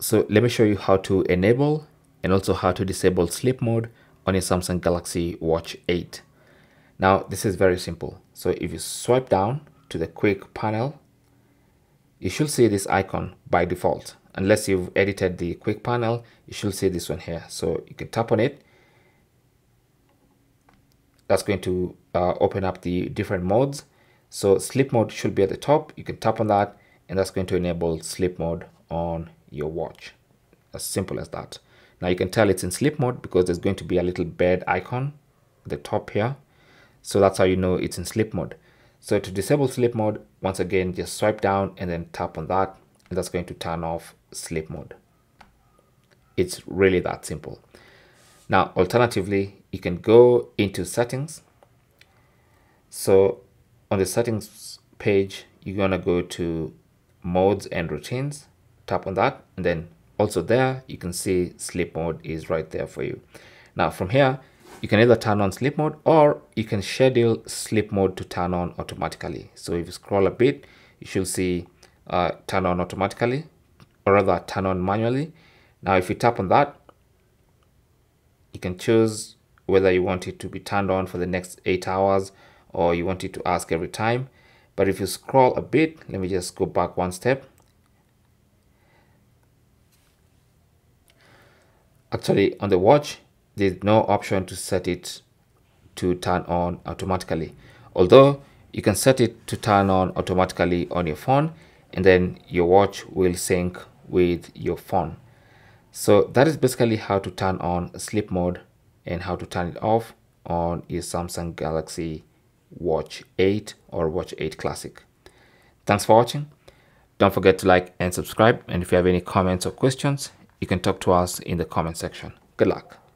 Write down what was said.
So let me show you how to enable and also how to disable sleep mode on your Samsung Galaxy Watch 8. Now this is very simple. So if you swipe down to the quick panel, you should see this icon by default. Unless you've edited the quick panel, you should see this one here. So you can tap on it. That's going to open up the different modes. So sleep mode should be at the top. You can tap on that and that's going to enable sleep mode on your watch. As simple as that. Now you can tell it's in sleep mode because there's going to be a little bed icon at the top here. So that's how you know it's in sleep mode. So to disable sleep mode, once again, just swipe down and then tap on that. And that's going to turn off sleep mode. It's really that simple. Now, alternatively, you can go into settings. So on the settings page, you're going to go to modes and routines, tap on that. And then also there, you can see sleep mode is right there for you. Now from here, you can either turn on sleep mode or you can schedule sleep mode to turn on automatically. So if you scroll a bit, you should see turn on automatically, or rather turn on manually. Now if you tap on that, you can choose whether you want it to be turned on for the next 8 hours or you want it to ask every time. But if you scroll a bit, let me just go back one step. Actually, on the watch, there's no option to set it to turn on automatically. Although you can set it to turn on automatically on your phone, and then your watch will sync with your phone. So that is basically how to turn on sleep mode and how to turn it off on your Samsung Galaxy Watch 8 or Watch 8 Classic. Thanks for watching. Don't forget to like and subscribe. And if you have any comments or questions, you can talk to us in the comment section. Good luck.